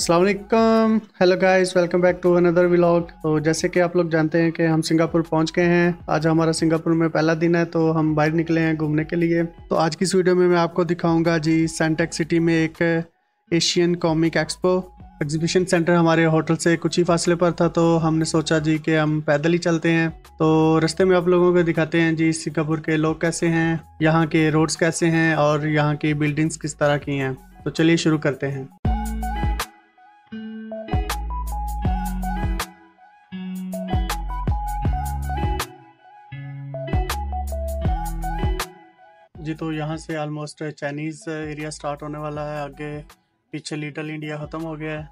अस्सलाम वालेकुम, hello guys, welcome back to another vlog. तो जैसे कि आप लोग जानते हैं कि हम सिंगापुर पहुंच गए हैं। आज हमारा सिंगापुर में पहला दिन है, तो हम बाहर निकले हैं घूमने के लिए। तो आज की इस वीडियो में मैं आपको दिखाऊंगा जी सेंटेक सिटी में एक Asian comic expo exhibition centre हमारे होटल से कुछ ही फासले पर था, तो हमने सोचा जी कि हम पैदल ही चलते हैं। तो रास्ते में आप लोगों को दिखाते हैं जी सिंगापुर के लोग कैसे हैं, यहाँ के रोड्स कैसे हैं और यहाँ की बिल्डिंग्स किस तरह की हैं। तो चलिए शुरू करते हैं। जी तो यहाँ से ऑलमोस्ट चाइनीज़ एरिया स्टार्ट होने वाला है, आगे पीछे लिटिल इंडिया ख़त्म हो गया है।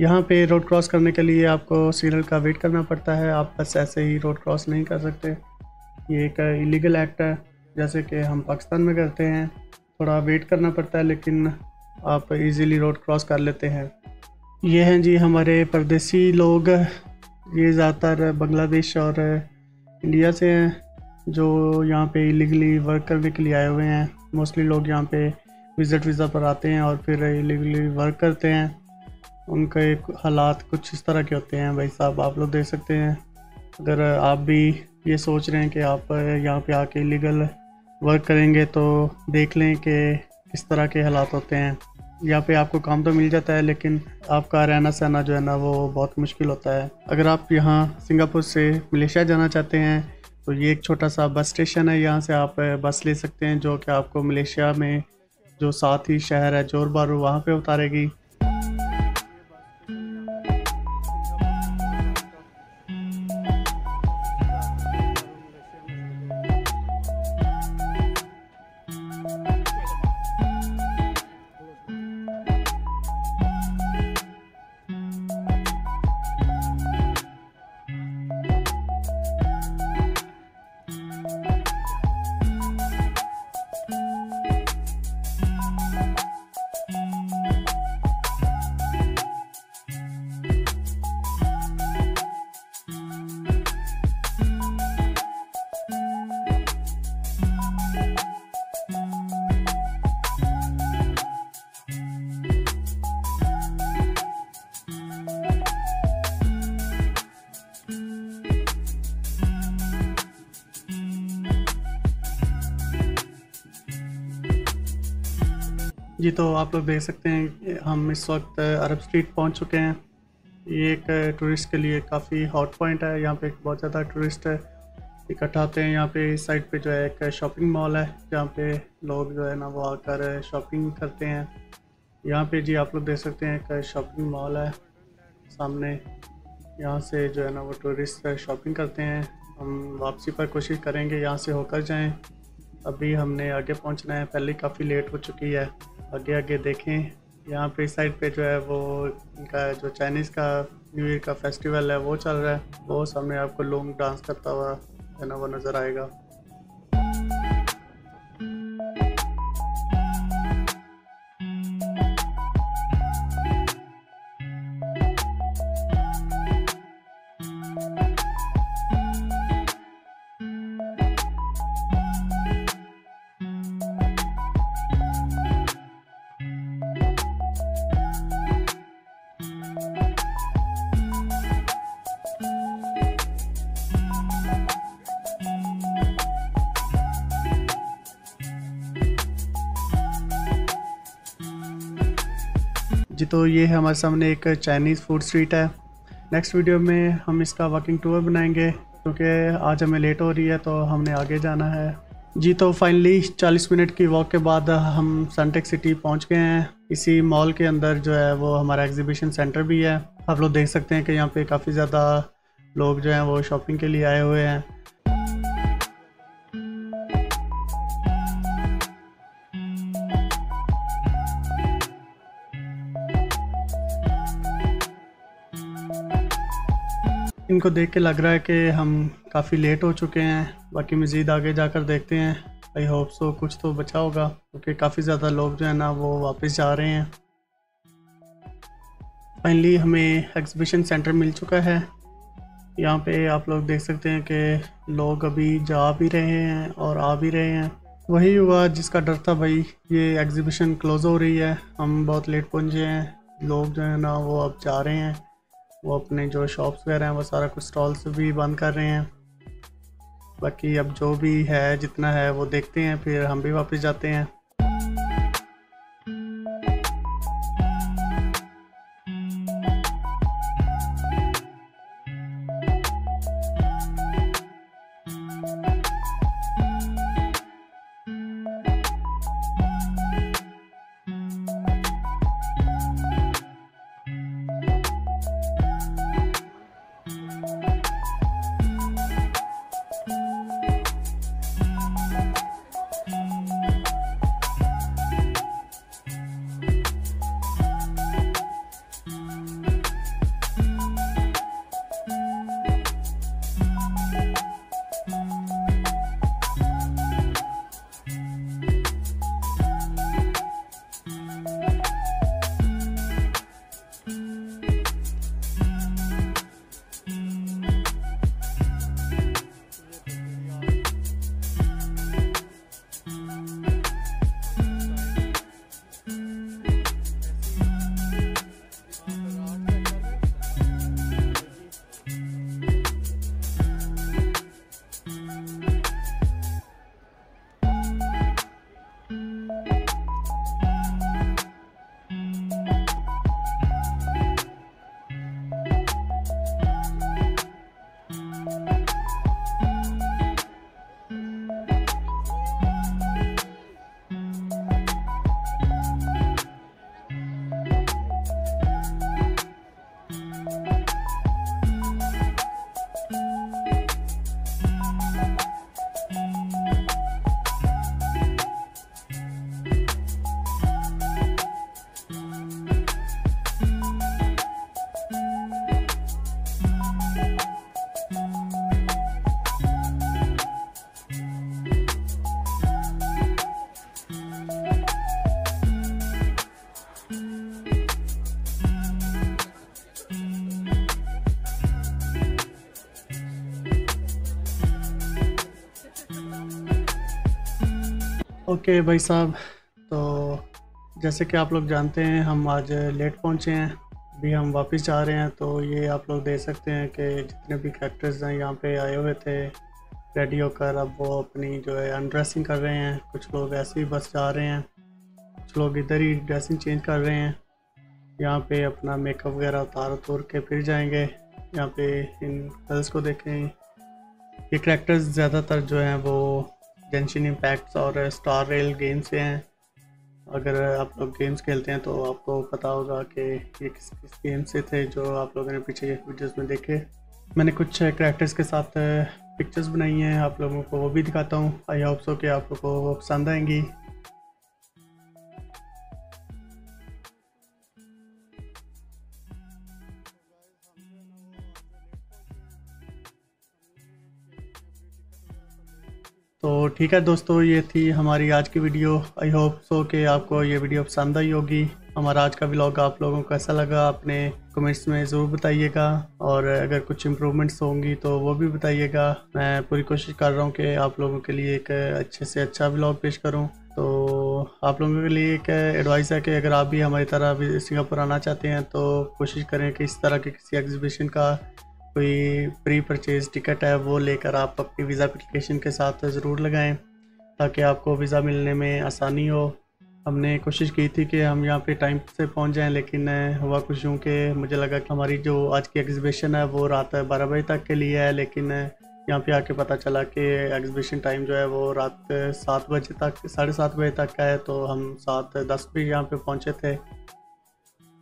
यहाँ पे रोड क्रॉस करने के लिए आपको सिग्नल का वेट करना पड़ता है, आप बस ऐसे ही रोड क्रॉस नहीं कर सकते। ये एक इलीगल एक्ट है, जैसे कि हम पाकिस्तान में करते हैं, थोड़ा वेट करना पड़ता है लेकिन आप इजीली रोड क्रॉस कर लेते हैं। ये हैं जी हमारे परदेसी लोग, ये ज़्यादातर बांग्लादेश और इंडिया से हैं जो यहाँ पे इलीगली वर्क करने के लिए आए हुए हैं। मोस्टली लोग यहाँ पे विज़िट वीज़ा पर आते हैं और फिर इलीगली वर्क करते हैं। उनके हालात कुछ इस तरह के होते हैं भाई साहब, आप लोग देख सकते हैं। अगर आप भी ये सोच रहे हैं कि आप यहाँ पे आके इलीगल वर्क करेंगे तो देख लें कि इस तरह के हालात होते हैं। यहाँ पे आपको काम तो मिल जाता है लेकिन आपका रहना सहना जो है ना वो बहुत मुश्किल होता है। अगर आप यहाँ सिंगापुर से मलेशिया जाना चाहते हैं तो ये एक छोटा सा बस स्टेशन है, यहाँ से आप बस ले सकते हैं जो कि आपको मलेशिया में जो साथ ही शहर है जोहर बारू वहाँ पे उतारेगी। जी तो आप लोग देख सकते हैं हम इस वक्त अरब स्ट्रीट पहुंच चुके हैं। ये एक टूरिस्ट के लिए काफ़ी हॉट पॉइंट है, यहाँ पे बहुत ज़्यादा टूरिस्ट इकट्ठा होते हैं। यहाँ पे इस साइड पे जो है एक शॉपिंग मॉल है जहाँ पे लोग जो है ना वो आकर शॉपिंग करते हैं। यहाँ पे जी आप लोग देख सकते हैं एक शॉपिंग मॉल है सामने, यहाँ से जो है ना वो टूरिस्ट शॉपिंग करते हैं। हम वापसी पर कोशिश करेंगे यहाँ से होकर जाएँ, अभी हमने आगे पहुँचना है, पहले काफ़ी लेट हो चुकी है। आगे आगे देखें, यहाँ पे इस साइड पे जो है वो इनका जो चाइनीज़ का न्यू ईयर का फेस्टिवल है वो चल रहा है, वो सामने आपको लोग डांस करता हुआ है ना वो नज़र आएगा। जी तो ये है हमारे सामने एक चाइनीज़ फूड स्ट्रीट है। नेक्स्ट वीडियो में हम इसका वॉकिंग टूर बनाएंगे क्योंकि आज हमें लेट हो रही है तो हमने आगे जाना है। जी तो फाइनली 40 मिनट की वॉक के बाद हम सनटेक सिटी पहुंच गए हैं। इसी मॉल के अंदर जो है वो हमारा एग्जीबिशन सेंटर भी है। आप लोग देख सकते हैं कि यहाँ पे काफ़ी ज़्यादा लोग जो हैं वो शॉपिंग के लिए आए हुए हैं। इनको देख के लग रहा है कि हम काफ़ी लेट हो चुके हैं, बाकी मज़ीद आगे जाकर देखते हैं। आई होप सो कुछ तो बचा होगा क्योंकि काफ़ी ज़्यादा लोग जो है ना वो वापस जा रहे हैं। फाइनली हमें एग्जीबिशन सेंटर मिल चुका है। यहाँ पे आप लोग देख सकते हैं कि लोग अभी जा भी रहे हैं और आ भी रहे हैं। वही हुआ जिसका डर था भाई, ये एग्ज़िबिशन क्लोज़ हो रही है, हम बहुत लेट पहुँचे हैं। लोग जो है ना वो अब जा रहे हैं, वो अपने जो शॉप्स वगैरह हैं वो सारा कुछ स्टॉल्स भी बंद कर रहे हैं। बाकी अब जो भी है जितना है वो देखते हैं, फिर हम भी वापस जाते हैं। ओके भाई साहब, तो जैसे कि आप लोग जानते हैं हम आज लेट पहुंचे हैं, अभी हम वापस जा रहे हैं। तो ये आप लोग देख सकते हैं कि जितने भी कैरेक्टर्स हैं यहाँ पे आए हुए थे रेडी होकर, अब वो अपनी जो है अनड्रेसिंग कर रहे हैं। कुछ लोग ऐसे ही बस जा रहे हैं, कुछ लोग इधर ही ड्रेसिंग चेंज कर रहे हैं। यहाँ पे अपना मेकअप वगैरह उतार के फिर जाएंगे। यहाँ पे इन गर्ल्स को देखें, ये कैरेक्टर्स ज़्यादातर जो हैं वो गेंशिन इम्पैक्ट्स और स्टार रेल गेम से हैं। अगर आप लोग गेम्स खेलते हैं तो आपको पता होगा कि ये किस किस गेम से थे जो आप लोगों ने पीछे वीडियोस में देखे। मैंने कुछ करैक्टर्स के साथ पिक्चर्स बनाई हैं, आप लोगों को वो भी दिखाता हूँ। आई होप सो कि आप लोगों को वो पसंद आएंगी। तो ठीक है दोस्तों, ये थी हमारी आज की वीडियो। आई होप सो कि आपको ये वीडियो पसंद आई होगी। हमारा आज का व्लॉग आप लोगों को कैसा लगा अपने कमेंट्स में ज़रूर बताइएगा, और अगर कुछ इम्प्रूवमेंट्स होंगी तो वो भी बताइएगा। मैं पूरी कोशिश कर रहा हूँ कि आप लोगों के लिए एक अच्छे से अच्छा व्लॉग पेश करूँ। तो आप लोगों के लिए एक एडवाइस है कि अगर आप भी हमारी तरह सिंगापुर आना चाहते हैं तो कोशिश करें कि इस तरह के किसी एग्जीबिशन का कोई प्री परचेज़ टिकट है वो लेकर आप अपनी वीज़ा एप्लीकेशन के साथ ज़रूर लगाएं ताकि आपको वीज़ा मिलने में आसानी हो। हमने कोशिश की थी कि हम यहाँ पे टाइम से पहुँच जाएं, लेकिन हुआ कुछ यूँ कि मुझे लगा कि हमारी जो आज की एग्ज़िबिशन है वो रात 12 बजे तक के लिए है, लेकिन यहाँ पे आके पता चला कि एग्ज़िबिशन टाइम जो है वो रात 7 बजे तक 7:30 बजे तक का है। तो हम 7:10 भी यहाँ पर पहुँचे थे।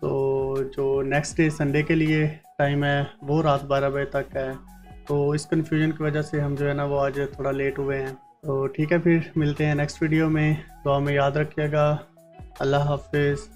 तो जो नेक्स्ट डे संडे के लिए टाइम है वो रात 12 बजे तक है। तो इस कन्फ्यूजन की वजह से हम जो है ना वो आज थोड़ा लेट हुए हैं। तो ठीक है, फिर मिलते हैं नेक्स्ट वीडियो में। दुआ में याद रखिएगा। अल्लाह हाफिज़।